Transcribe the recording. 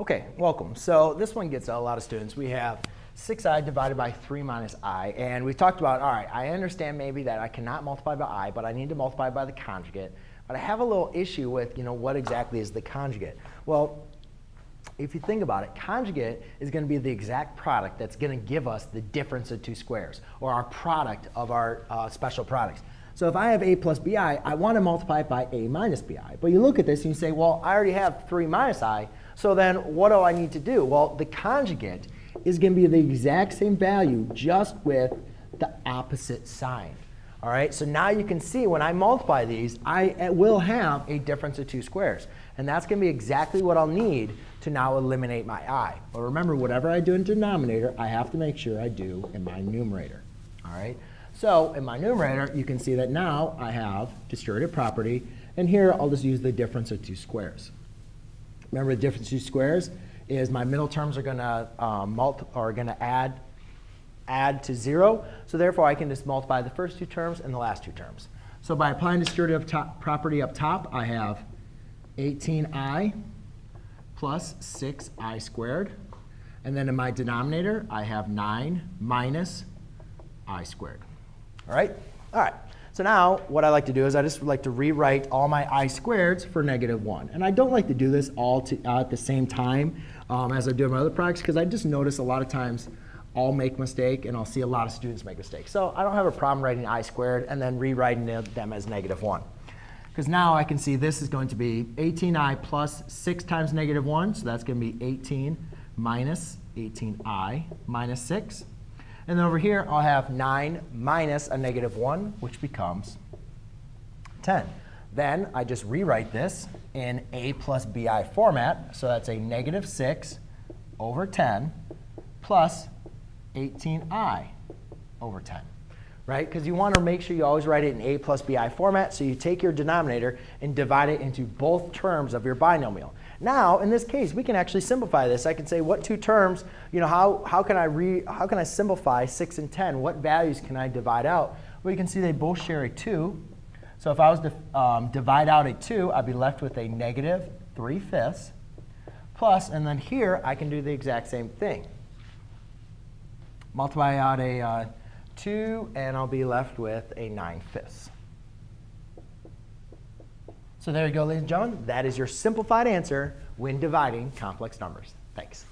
Okay, welcome. So this one gets a lot of students. We have 6i divided by 3 minus I. And we talked about, all right, I understand maybe that I cannot multiply by I, but I need to multiply by the conjugate. But I have a little issue with, you know, what exactly is the conjugate? Well, if you think about it, conjugate is going to be the exact product that's going to give us the difference of two squares, or our product of our special products. So if I have a plus bi, I want to multiply it by a minus bi. But you look at this and you say, well, I already have 3 minus I, so then what do I need to do? Well, the conjugate is going to be the exact same value, just with the opposite sign. All right, so now you can see when I multiply these, I will have a difference of two squares. And that's going to be exactly what I'll need to now eliminate my I. But remember, whatever I do in denominator, I have to make sure I do in my numerator. All right? So in my numerator, you can see that now I have distributive property. And here, I'll just use the difference of two squares. Remember, the difference of two squares is my middle terms are going to add to 0. So therefore, I can just multiply the first two terms and the last two terms. So by applying distributive property up top, I have 18i plus 6i squared. And then in my denominator, I have 9 minus I squared. All right? All right. So now what I like to do is I just like to rewrite all my I squareds for negative 1. And I don't like to do this all at the same time as I do my other products, because I just notice a lot of times I'll make mistakes, and I'll see a lot of students make mistakes. So I don't have a problem writing I squared and then rewriting them as negative 1. Because now I can see this is going to be 18i plus 6 times negative 1. So that's going to be 18 minus 18i minus 6. And then over here, I'll have 9 minus a negative 1, which becomes 10. Then I just rewrite this in a plus bi format. So that's a negative 6 over 10 plus 18i over 10, right? Because you want to make sure you always write it in a plus bi format. So you take your denominator and divide it into both terms of your binomial. Now, in this case, we can actually simplify this. I can say, what two terms? You know, how can I simplify 6 and 10? What values can I divide out? Well, you can see they both share a 2. So if I was to divide out a 2, I'd be left with a negative 3/5 plus, and then here I can do the exact same thing. Multiply out a 2, and I'll be left with a 9/5. So there you go, ladies and gentlemen. That is your simplified answer when dividing complex numbers. Thanks.